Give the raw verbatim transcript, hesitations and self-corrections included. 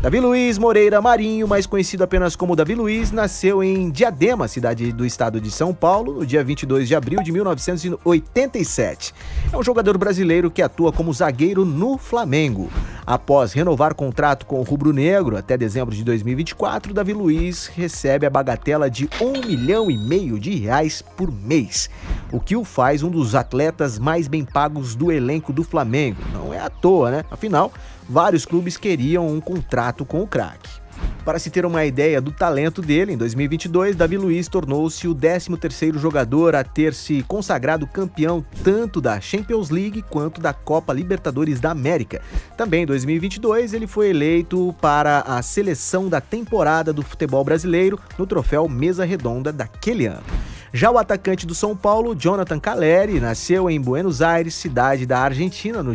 David Luiz Moreira Marinho, mais conhecido apenas como David Luiz, nasceu em Diadema, cidade do estado de São Paulo, no dia vinte e dois de abril de mil novecentos e oitenta e sete. É um jogador brasileiro que atua como zagueiro no Flamengo. Após renovar contrato com o rubro-negro até dezembro de dois mil e vinte e quatro, David Luiz recebe a bagatela de um milhão e meio de reais por mês, o que o faz um dos atletas mais bem pagos do elenco do Flamengo. Não é à toa, né? Afinal, vários clubes queriam um contrato com o craque. Para se ter uma ideia do talento dele, em dois mil e vinte e dois, David Luiz tornou-se o décimo terceiro jogador a ter se consagrado campeão tanto da Champions League quanto da Copa Libertadores da América. Também em dois mil e vinte e dois, ele foi eleito para a seleção da temporada do futebol brasileiro no troféu Mesa Redonda daquele ano. Já o atacante do São Paulo, Jonathan Calleri, nasceu em Buenos Aires, cidade da Argentina, no